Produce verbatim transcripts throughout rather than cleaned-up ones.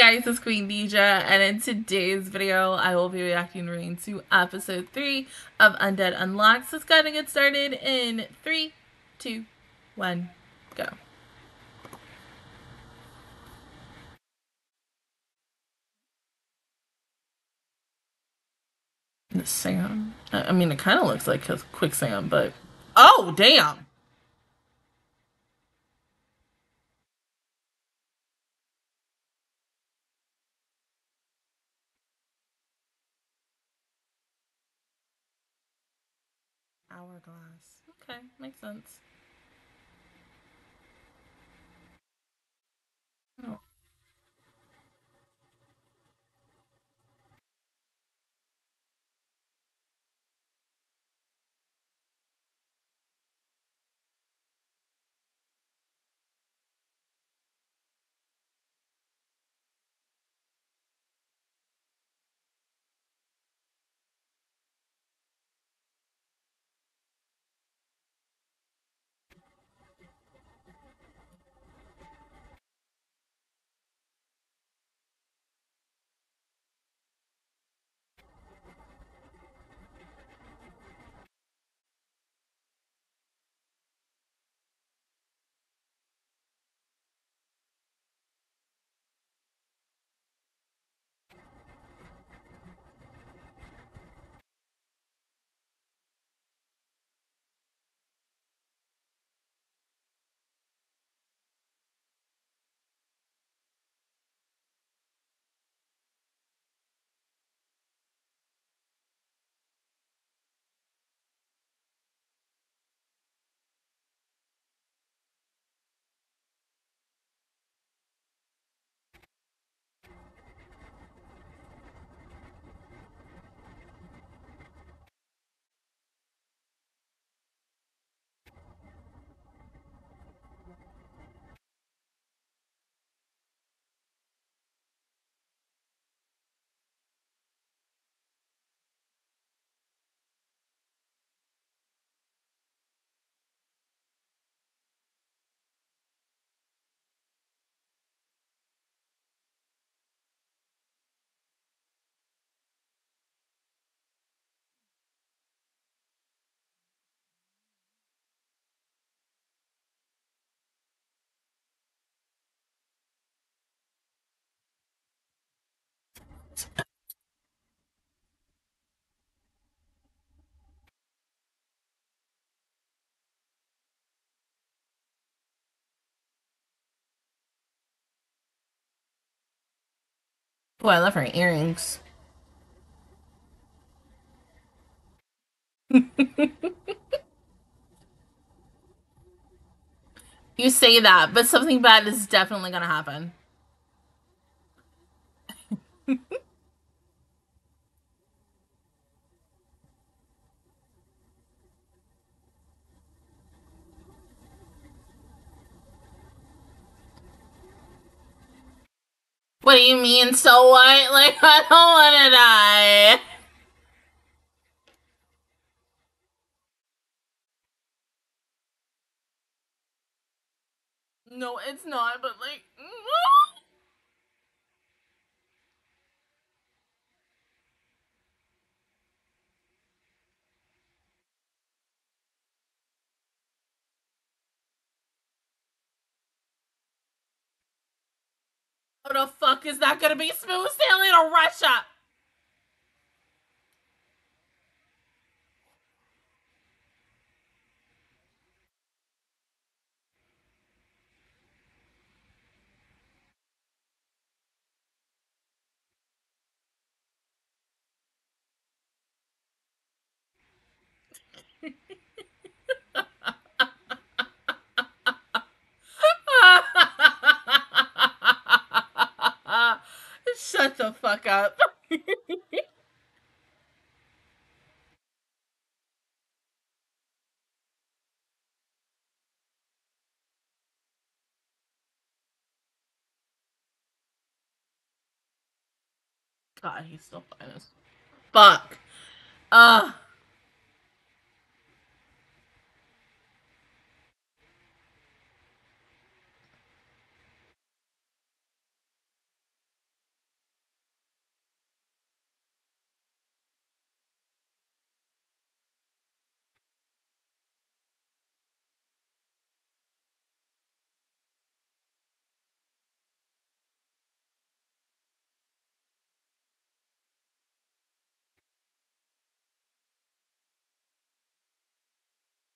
guys, it's Queendija, and in today's video, I will be reacting to episode three of Undead Unluck. So let's go ahead and get started in three, two, one, go. The sand. I mean, it kind of looks like quicksand, but oh, damn. Hourglass. Okay, makes sense. Oh. Oh, I love her earrings. You say that, but something bad is definitely gonna happen. What do you mean, so what? Like, I don't want to die. No, it's not, but like... What the fuck is that gonna be? Smooth sailing or Russia? Shut the fuck up. God, he's so fine as fuck. Ugh.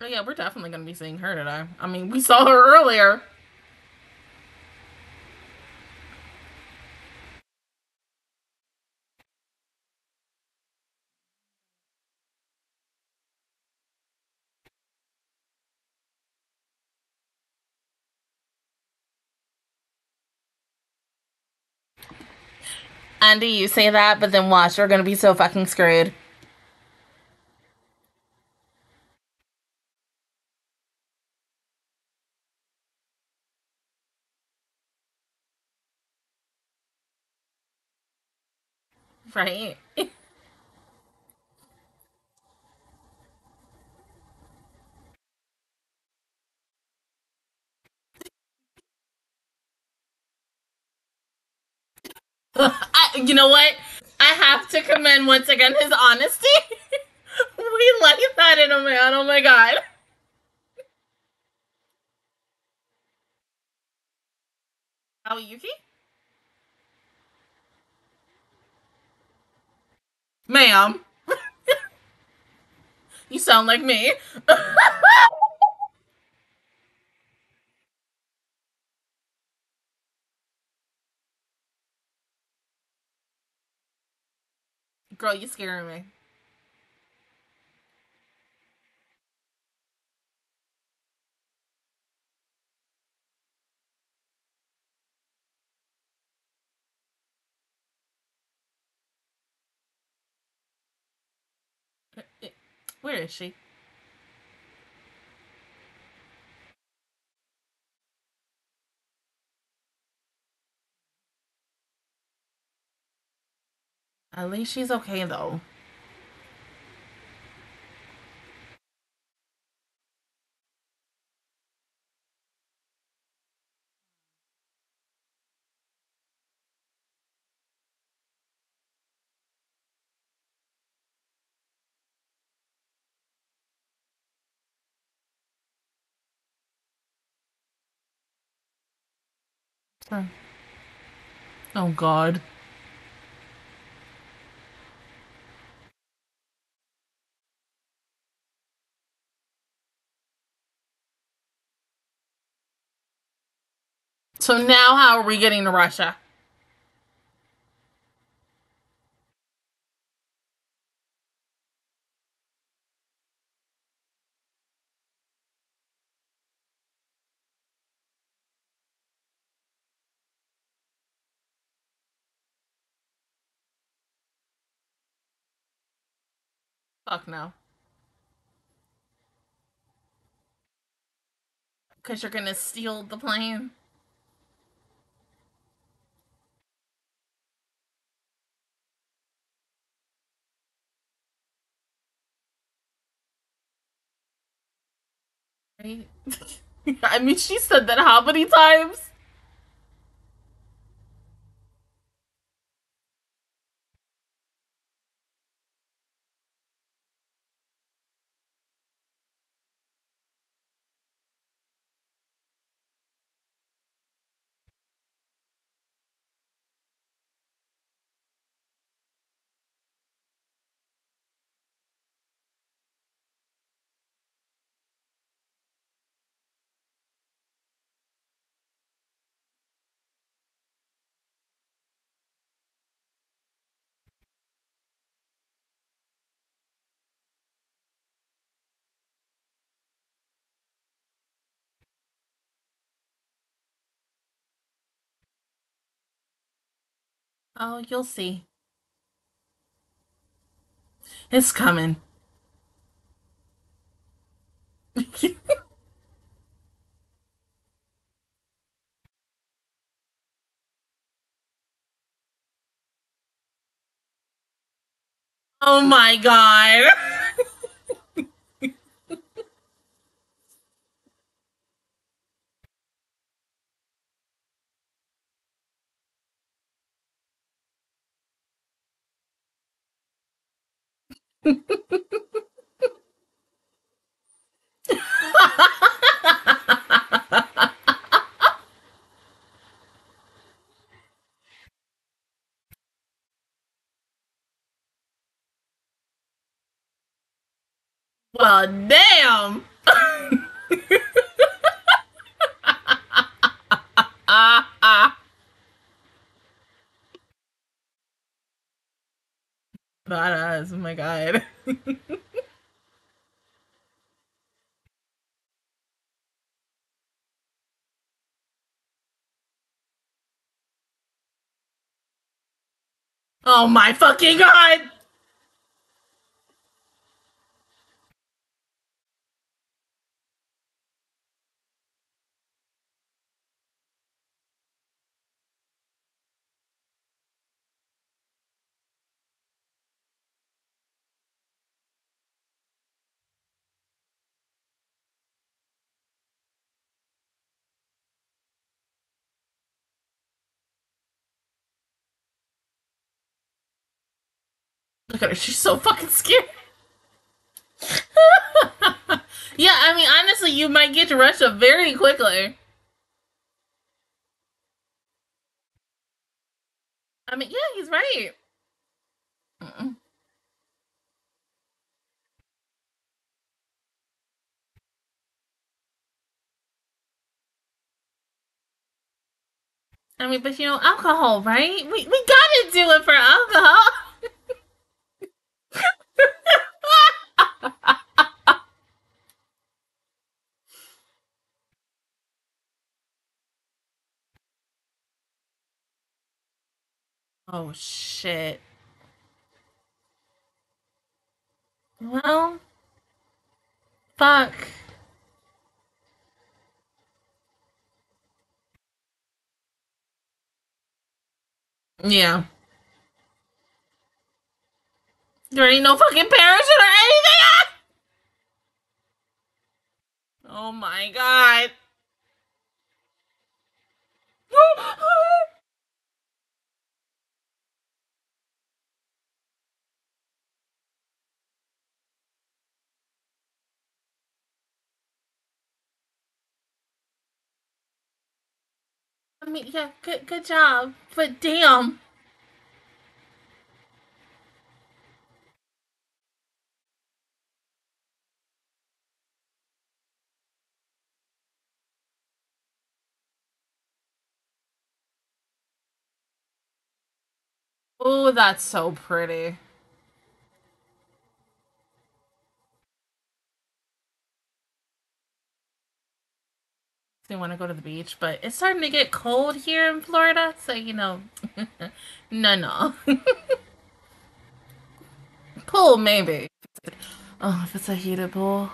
Oh yeah, we're definitely gonna be seeing her today. I mean, we saw her earlier. Andy, you say that, but then watch, we're gonna be so fucking screwed. Right? I, you know what? I have to commend once again his honesty. We like that in a man. Oh my god. Aoi Yuki? Ma'am. You sound like me. Girl, you're scaring me. Where is she? At least she's okay, though. Huh. Oh, God. So now how are we getting to Russia? Fuck no. Because you're gonna steal the plane. I mean, she said that how many times? Oh, you'll see. It's coming. Oh my God. Well, damn. ah, ah. Badass, oh my god. Oh my fucking god! Look at her, she's so fucking scared. Yeah, I mean, honestly, you might get to Russia very quickly. I mean, yeah, he's right. Mm-mm. I mean, but you know, alcohol, right? We, we gotta do it for alcohol. Oh shit. Well, fuck. Yeah. There ain't no fucking parachute or anything else! Oh my god. I mean, yeah, good good job, but damn. Oh, that's so pretty. They want to go to the beach, but it's starting to get cold here in Florida, so you know, no, no. Pool, maybe. Oh, if it's a heated pool.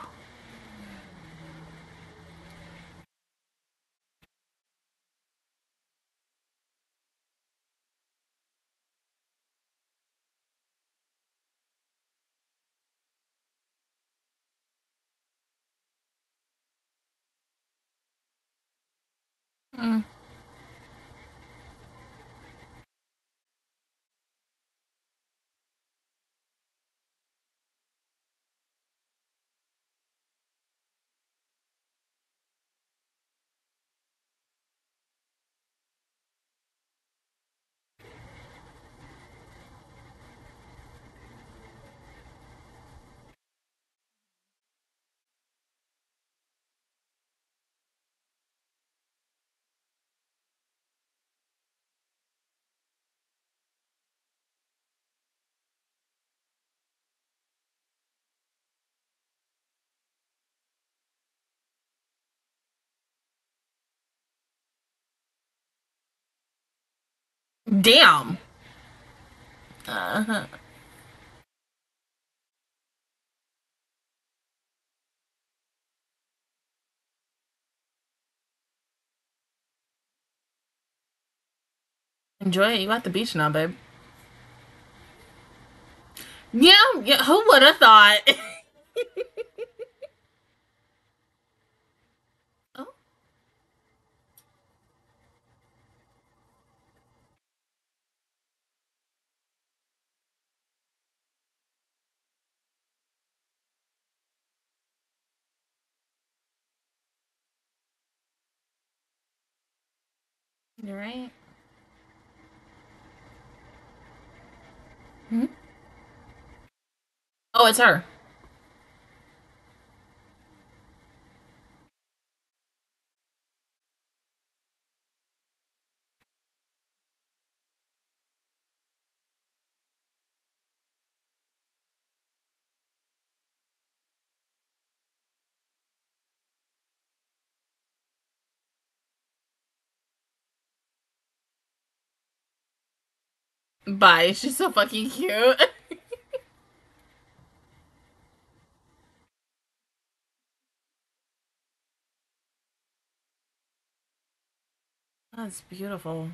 Mm. Damn. Uh-huh. Enjoy it. You at the beach now, babe. Yeah, yeah, who would have thought? You're right. Hmm? Oh, it's her. Bye. She's so fucking cute. That's beautiful.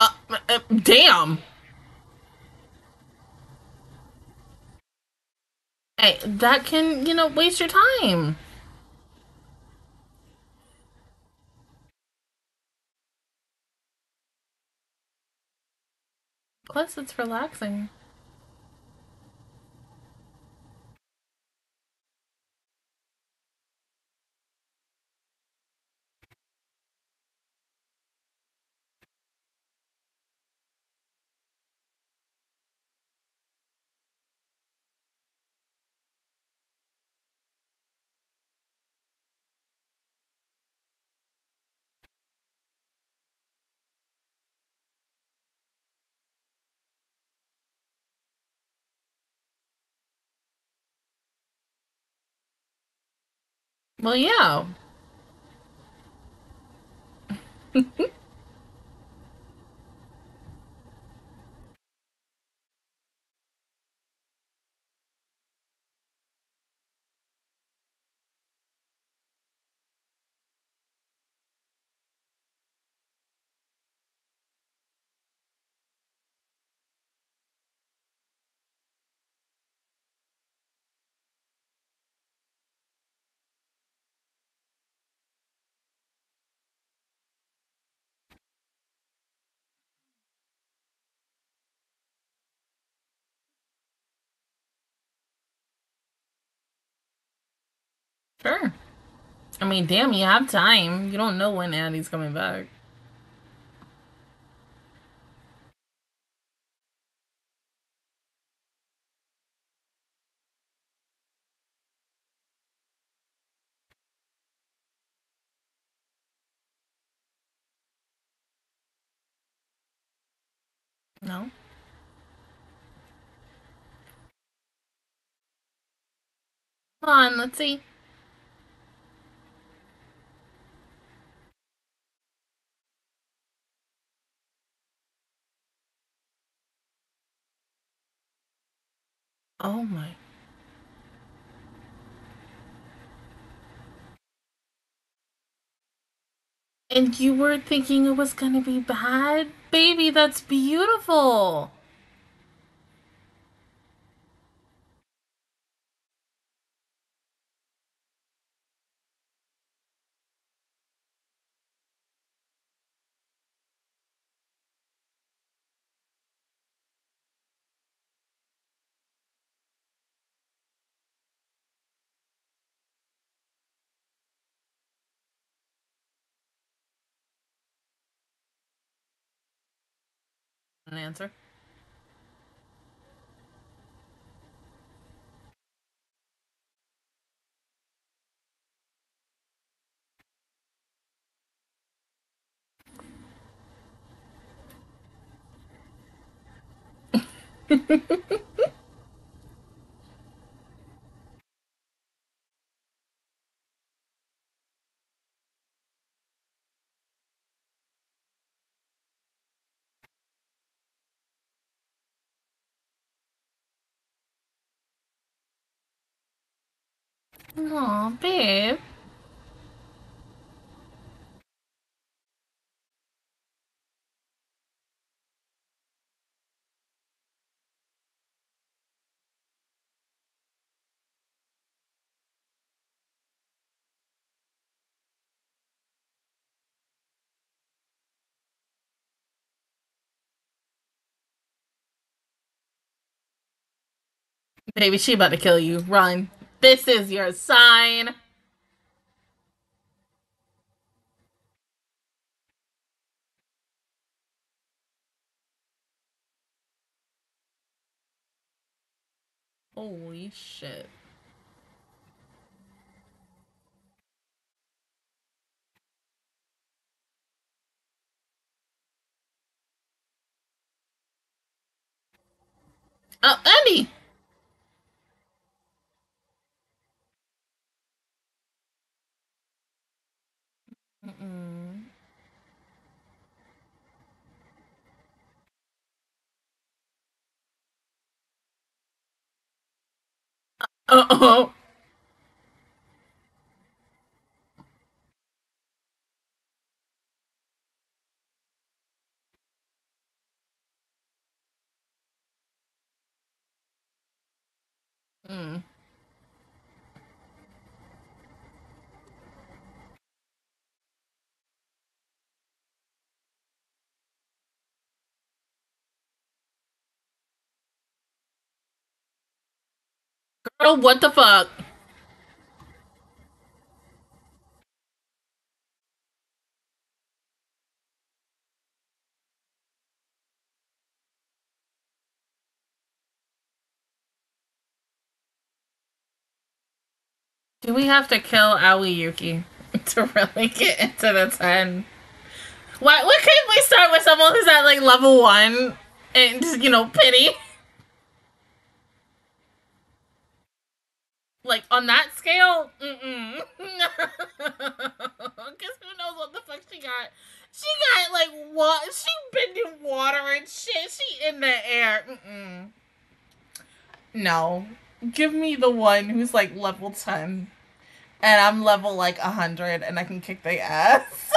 Uh, uh, damn. Hey, that can, you know, waste your time. Plus, it's relaxing. Well, yeah. Sure. I mean, damn, you have time. You don't know when Addie's coming back. No? Come on, let's see. Oh my. And you were thinking it was gonna be bad? Baby, that's beautiful. An answer. Aw, babe. Baby, she about to kill you. Run. This is your sign. Holy shit. Oh, Andy! Mm-mm. Uh-oh. Mm. Girl, what the fuck? Do we have to kill Aoi Yuki to really get into the ten? Why, why can't we start with someone who's at like level one and just, you know, pity? Like on that scale? Mm-mm. Because who knows what the fuck she got? She got like what? She bending water and shit. She in the air. Mm-mm. No. Give me the one who's like level ten. And I'm level like a hundred, and I can kick their ass.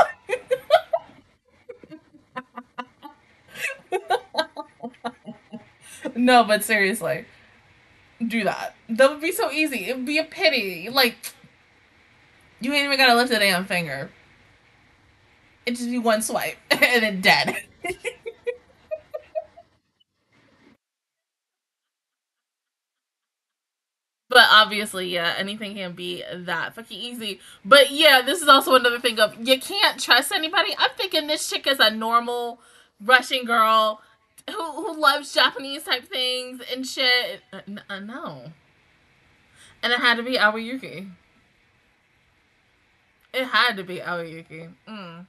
No, but seriously, do that. That would be so easy. It would be a pity. Like, you ain't even gotta lift a damn finger. It just be one swipe, and then dead. But obviously, yeah, anything can be that fucking easy. But yeah, this is also another thing of you can't trust anybody. I'm thinking this chick is a normal Russian girl who, who loves Japanese type things and shit. I know. And it had to be Aoi Yuki. It had to be Aoi Yuki. Mm.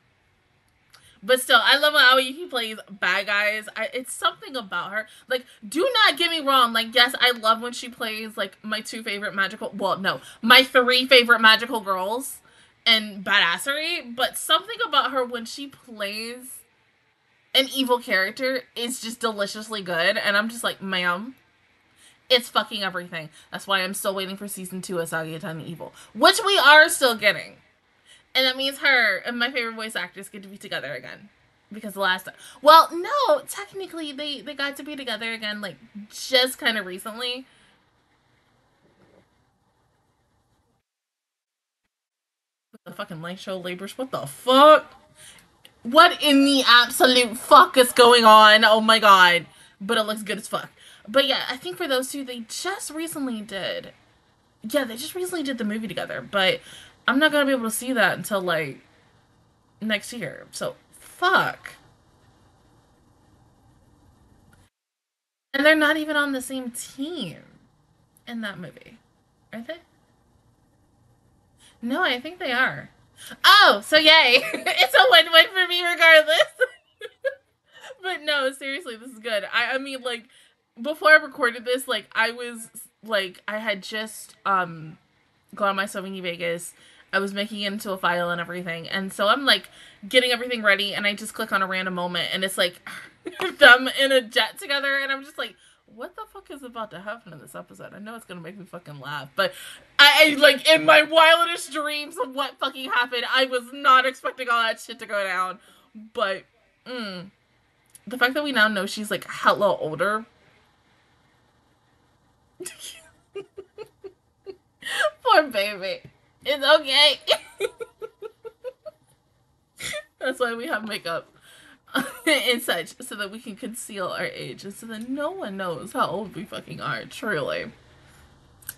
But still, I love when Aoi Yuki plays bad guys. I, it's something about her. Like, do not get me wrong. Like, yes, I love when she plays, like, my two favorite magical... Well, no. My three favorite magical girls and badassery. But something about her when she plays an evil character is just deliciously good. And I'm just like, ma'am, it's fucking everything. That's why I'm still waiting for Season two of Sagittari Evil. Which we are still getting. And that means her and my favorite voice actors get to be together again. Because the last time... Well, no, technically they, they got to be together again, like, just kind of recently. The fucking light show labors. What the fuck? What in the absolute fuck is going on? Oh my god. But it looks good as fuck. But yeah, I think for those two, they just recently did... Yeah, they just recently did the movie together, but... I'm not gonna be able to see that until, like, next year. So, fuck. And they're not even on the same team in that movie. Are they? No, I think they are. Oh, so yay! It's a win-win for me regardless. But no, seriously, this is good. I, I mean, like, before I recorded this, like, I was, like, I had just, um... gone on my Sony Vegas. I was making it into a file and everything, and so I'm like getting everything ready, and I just click on a random moment, and it's like them in a jet together, and I'm just like, what the fuck is about to happen in this episode? I know it's gonna make me fucking laugh, but I, I like in my wildest dreams of what fucking happened, I was not expecting all that shit to go down. But mm, the fact that we now know she's like hella older. Poor baby. It's okay. That's why we have makeup and such, so that we can conceal our age and so that no one knows how old we fucking are, truly.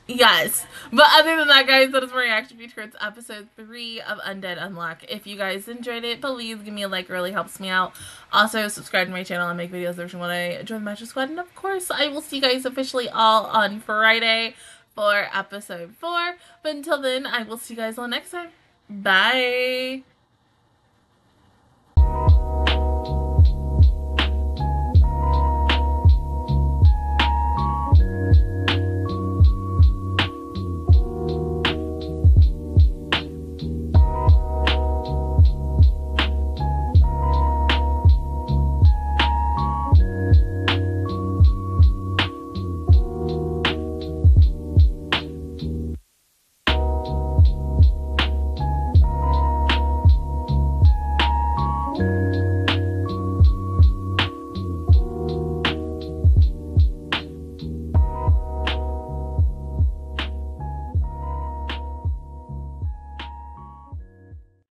Yes. But other than that, guys, that is my reaction towards episode three of Undead Unluck. If you guys enjoyed it, please give me a like. It really helps me out. Also, subscribe to my channel. I make videos every single day. Join the Matcha Squad. And, of course, I will see you guys officially all on Friday for episode four. But until then, I will see you guys all next time. Bye!